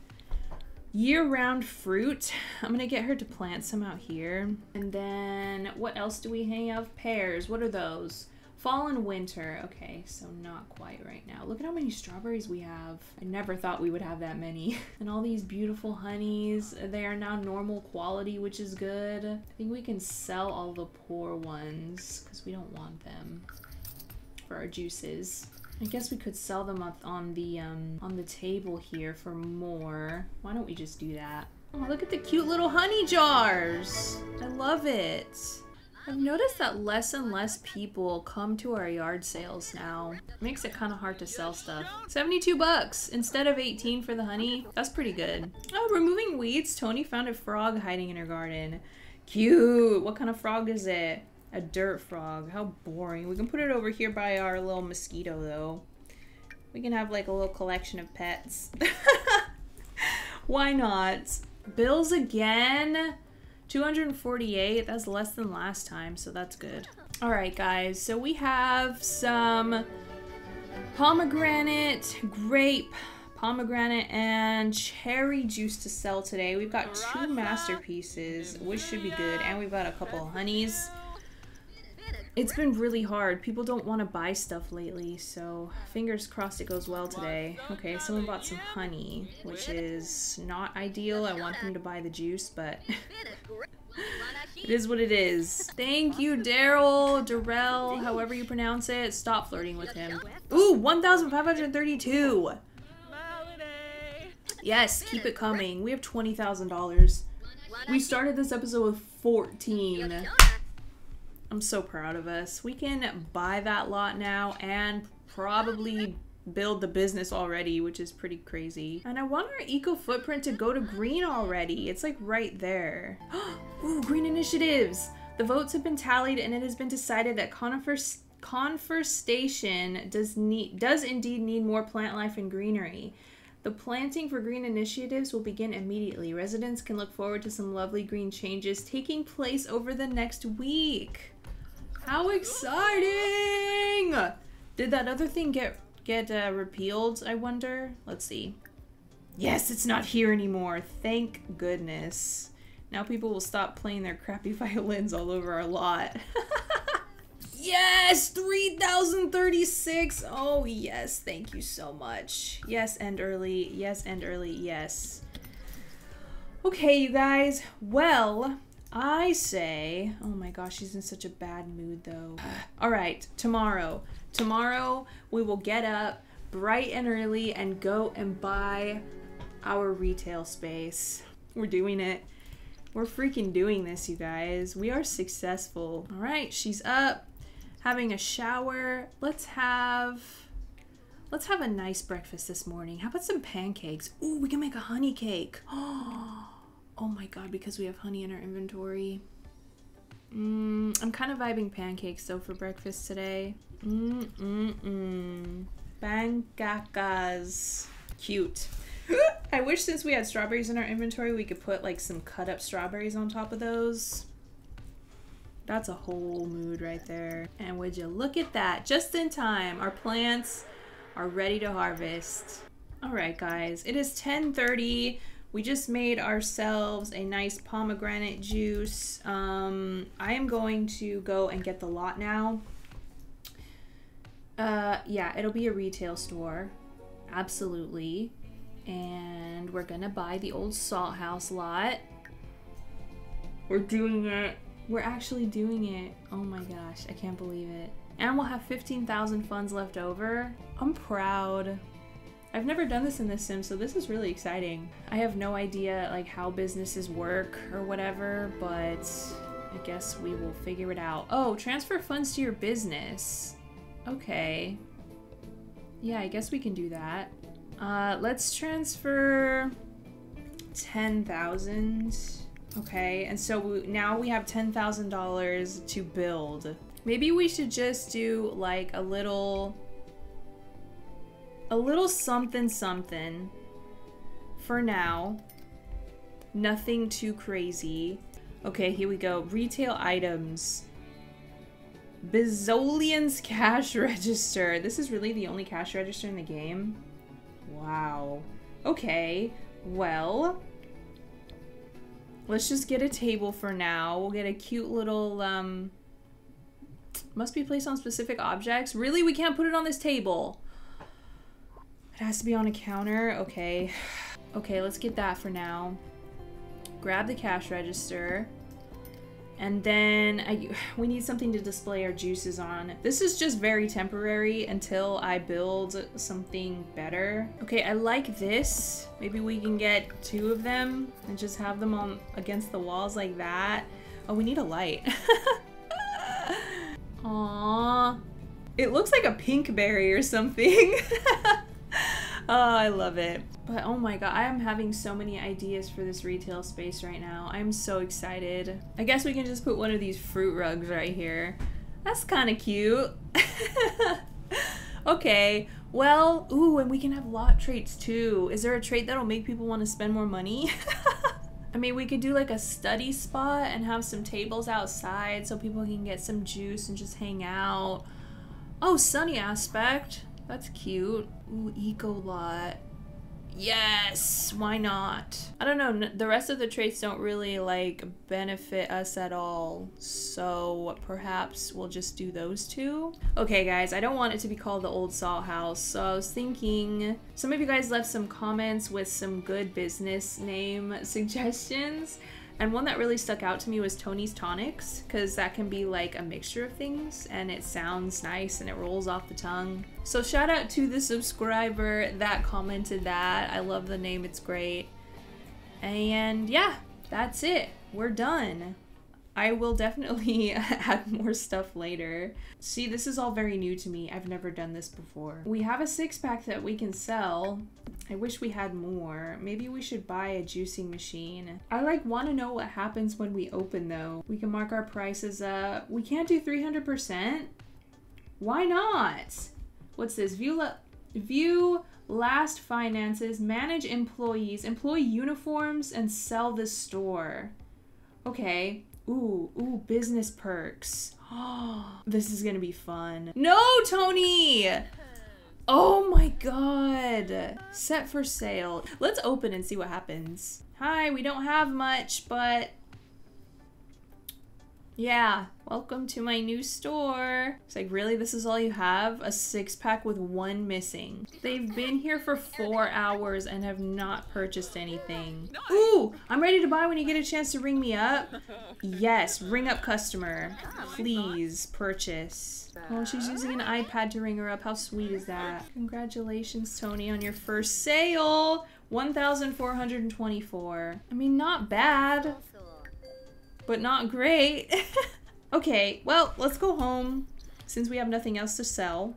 year-round fruit, I'm gonna get her to plant some out here. And then, what else do we have? Pears. What are those? Fall and winter. Okay, so not quite right now. Look at how many strawberries we have. I never thought we would have that many. And all these beautiful honeys. They are now normal quality, which is good. I think we can sell all the poor ones because we don't want them for our juices. I guess we could sell them up on the table here for more. Why don't we just do that? Oh, look at the cute little honey jars. I love it. I've noticed that less and less people come to our yard sales now. It makes it kind of hard to sell stuff. 72 bucks instead of 18 for the honey. That's pretty good. Oh, removing weeds. Tony found a frog hiding in her garden. Cute. What kind of frog is it? A dirt frog. How boring. We can put it over here by our little mosquito, though. We can have like a little collection of pets. Why not? Bills again. 248. That's less than last time, so that's good. All right, guys. So we have some pomegranate, grape, pomegranate, and cherry juice to sell today. We've got two masterpieces, which should be good, and we've got a couple of honeys. It's been really hard. People don't want to buy stuff lately, so fingers crossed it goes well today. Okay, someone bought some honey, which is not ideal. I want them to buy the juice, but it is what it is. Thank you, Daryl, Darrell, however you pronounce it. Stop flirting with him. Ooh, 1,532! Yes, keep it coming. We have $20,000. We started this episode with 14. I'm so proud of us. We can buy that lot now and probably build the business already, which is pretty crazy. And I want our eco footprint to go to green already. It's like right there. Ooh, green initiatives. The votes have been tallied and it has been decided that Conifer Station does indeed need more plant life and greenery. The planting for green initiatives will begin immediately. Residents can look forward to some lovely green changes taking place over the next week. How exciting! Did that other thing get repealed, I wonder? Let's see. Yes, it's not here anymore. Thank goodness. Now people will stop playing their crappy violins all over our lot. Yes! 3,036! Oh, yes. Thank you so much. Yes, and early. Yes, and early. Yes. Okay, you guys. Well, I say, oh my gosh, she's in such a bad mood though. All right, tomorrow we will get up bright and early and go and buy our retail space. We're doing it. We're freaking doing this, you guys. We are successful. All right, she's up, having a shower. Let's have a nice breakfast this morning. How about some pancakes? Ooh, we can make a honey cake. Oh. Oh my god, because we have honey in our inventory. I'm kind of vibing pancakes though for breakfast today. Pancakas. Cute. I wish since we had strawberries in our inventory, we could put like some cut up strawberries on top of those. That's a whole mood right there. And would you look at that? Just in time. Our plants are ready to harvest. All right, guys, it is 10:30. We just made ourselves a nice pomegranate juice. I am going to go and get the lot now. Yeah, it'll be a retail store. Absolutely. And we're gonna buy the old salt house lot. We're doing it. We're actually doing it. Oh my gosh, I can't believe it. And we'll have 15,000 funds left over. I'm proud. I've never done this in The Sims, so this is really exciting. I have no idea like how businesses work or whatever, but I guess we will figure it out. Oh, transfer funds to your business. Okay. Yeah, I guess we can do that. Let's transfer 10,000. Okay, and so now we have $10,000 to build. Maybe we should just do like a little something something for now. Nothing too crazy. Okay, here we go. Retail items. Bizolian's cash register. This is really the only cash register in the game. Wow. Okay, well, let's just get a table for now. We'll get a cute little must be placed on specific objects. Really? We can't put it on this table. It has to be on a counter. Okay. Okay, let's get that for now. Grab the cash register. And then we need something to display our juices on. This is just very temporary until I build something better. Okay, I like this. Maybe we can get two of them and just have them on against the walls like that. Oh, we need a light. Aww. It looks like a pink berry or something. Oh, I love it. But oh my god, I am having so many ideas for this retail space right now. I'm so excited. I guess we can just put one of these fruit rugs right here. That's kind of cute. Okay, well, ooh, and we can have lot traits too. Is there a trait that'll make people want to spend more money? I mean, we could do like a study spot and have some tables outside so people can get some juice and just hang out. Oh, sunny aspect. That's cute. Ooh, eco lot. Yes, why not? I don't know, the rest of the traits don't really like benefit us at all, so perhaps we'll just do those two. Okay guys, I don't want it to be called the old Saw House, so I was thinking some of you guys left some comments with some good business name suggestions, and one that really stuck out to me was Tony's Tonics, because that can be like a mixture of things and it sounds nice and it rolls off the tongue. So shout out to the subscriber that commented that. I love the name, it's great. And yeah, that's it. We're done. I will definitely add more stuff later. See, this is all very new to me. I've never done this before. We have a 6-pack that we can sell. I wish we had more. Maybe we should buy a juicing machine. I like want to know what happens when we open though. We can mark our prices up. We can't do 300%. Why not? What's this? View last finances, manage employees, employee uniforms, and sell the store. Okay. Ooh, ooh, business perks. Oh, this is gonna be fun. No, Tony! Oh my god. Set for sale. Let's open and see what happens. Hi, we don't have much, but yeah, welcome to my new store. It's like, really, this is all you have? A 6-pack with one missing. They've been here for 4 hours and have not purchased anything. Ooh, I'm ready to buy when you get a chance to ring me up. Yes, ring up customer. Please purchase. Oh, she's using an iPad to ring her up. How sweet is that? Congratulations, Tony, on your first sale. 1,424. I mean, not bad, but not great. Okay, well, let's go home since we have nothing else to sell.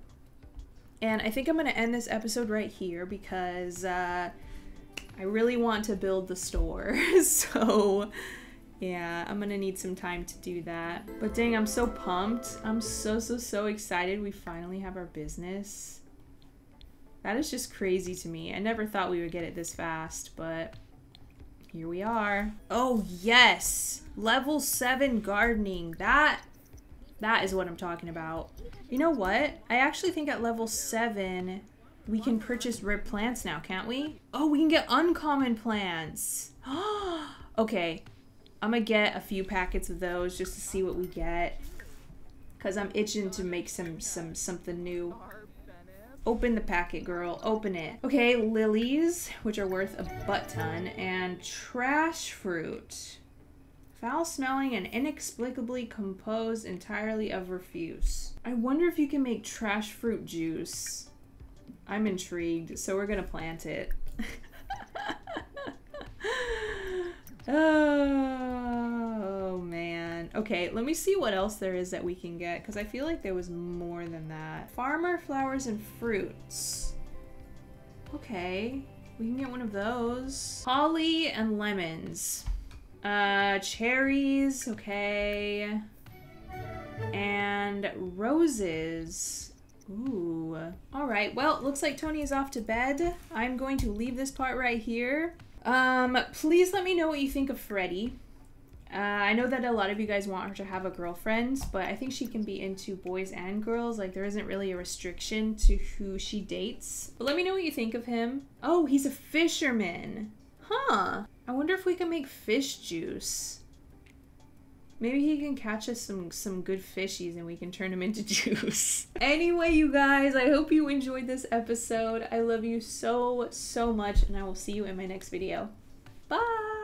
And I think I'm gonna end this episode right here because I really want to build the store. So yeah, I'm gonna need some time to do that. But dang, I'm so pumped. I'm so excited we finally have our business. That is just crazy to me. I never thought we would get it this fast, but here we are. Oh yes, level 7 gardening. That is what I'm talking about. You know what? I actually think at level 7 we can purchase rare plants now, can't we? Oh, we can get uncommon plants. Okay, I'm gonna get a few packets of those just to see what we get, because I'm itching to make something new. Open the packet, girl. Open it. Okay, lilies, which are worth a butt ton, and trash fruit. Foul-smelling and inexplicably composed entirely of refuse. I wonder if you can make trash fruit juice. I'm intrigued, so we're gonna plant it. Oh, man. Okay, let me see what else there is that we can get, because I feel like there was more than that. Farmer, flowers, and fruits. Okay, we can get one of those. Holly and lemons. Cherries, okay. And roses. Ooh. All right, well, looks like Tony is off to bed. I'm going to leave this part right here. Please let me know what you think of Freddie. I know that a lot of you guys want her to have a girlfriend, but I think she can be into boys and girls. Like, there isn't really a restriction to who she dates. But let me know what you think of him. Oh, he's a fisherman. Huh. I wonder if we can make fish juice. Maybe he can catch us some good fishies and we can turn them into juice. Anyway, you guys, I hope you enjoyed this episode. I love you so much, and I will see you in my next video. Bye!